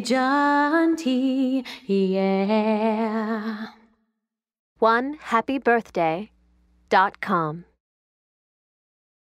birthday, John T. Yeah. 1happybirthday.com